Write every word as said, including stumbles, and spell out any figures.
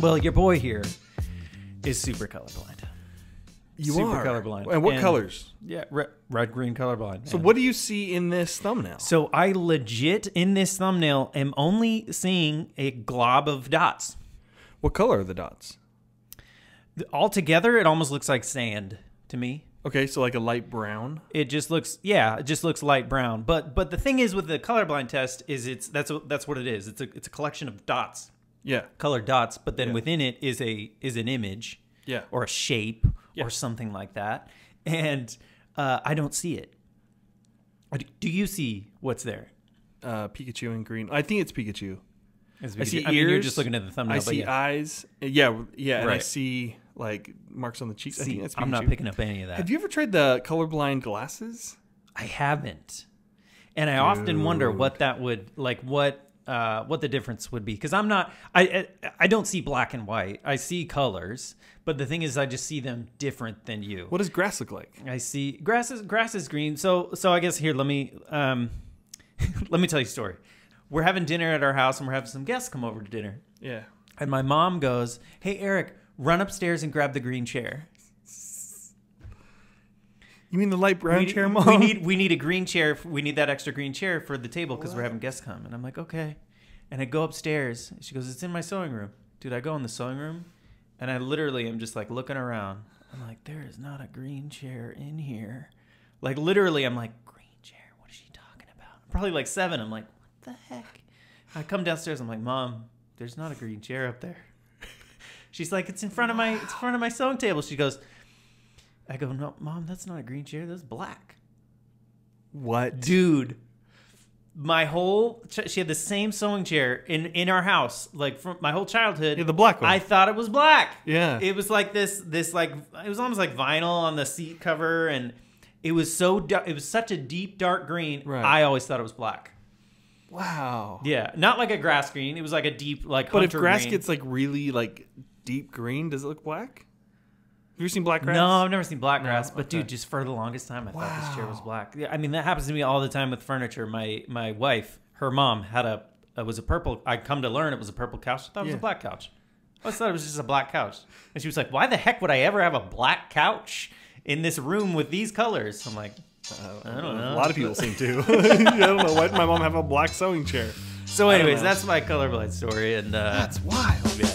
Well, your boy here is super colorblind. You super are colorblind. And what and, colors? Yeah, red, red, green, colorblind. So, and what do you see in this thumbnail? So, I legit in this thumbnail am only seeing a glob of dots. What color are the dots? Altogether, it almost looks like sand to me. Okay, so like a light brown. It just looks, yeah, it just looks light brown. But but the thing is with the colorblind test is it's that's a, that's what it is. It's a it's a collection of dots. Yeah, color dots. But then yeah. within it is a is an image. Yeah, or a shape yeah. or something like that. And uh, I don't see it. Do you see what's there? Uh, Pikachu in green. I think it's Pikachu. It's Pikachu. I see ears. I mean, you're just looking at the thumbnail. I but see yeah. eyes. Yeah, yeah, right. And I see. Like marks on the cheeks. See, I think that's I'm not picking up any of that. Have you ever tried the colorblind glasses? I haven't, and I Dude. often wonder what that would like. What uh, what the difference would be? Because I'm not. I, I I don't see black and white. I see colors, but the thing is, I just see them different than you. What does grass look like? I see grass is grass is green. So so I guess here let me um, let me tell you a story. We're having dinner at our house, and we're having some guests come over to dinner. Yeah, and my mom goes, "Hey, Eric, run upstairs and grab the green chair." You mean the light brown we need, chair, Mom? We need we need a green chair. We need that extra green chair for the table because we're having guests come. And I'm like, okay. And I go upstairs. She goes, "It's in my sewing room." Dude, I go in the sewing room, and I literally am just like looking around. I'm like, there is not a green chair in here. Like literally, I'm like, green chair? What is she talking about? I'm probably like seven. I'm like, what the heck? I come downstairs. I'm like, Mom, there's not a green chair up there. She's like, it's in front of my, it's in front of my sewing table. She goes, I go, no, Mom, that's not a green chair. That's black. What, dude? My whole, she had the same sewing chair in in our house, like from my whole childhood. Yeah, the black one. I thought it was black. Yeah, it was like this, this like it was almost like vinyl on the seat cover, and it was so, it was such a deep dark green. Right. I always thought it was black. Wow. Yeah, not like a grass green. It was like a deep like. But if grass green. gets like really like. deep green, does it look black? Have you seen black grass? No, I've never seen black grass. No, but okay. dude, just for the longest time, I wow. thought this chair was black. Yeah, I mean that happens to me all the time with furniture. My my wife, her mom had a it was a purple. I come to learn it was a purple couch. I thought it was yeah. a black couch. I thought it was just a black couch, and she was like, "Why the heck would I ever have a black couch in this room with these colors?" I'm like, uh, I don't know. A lot of people seem to. I don't know why did my mom have a black sewing chair. So, anyways, that's my colorblind story, and uh, that's wild. Yeah.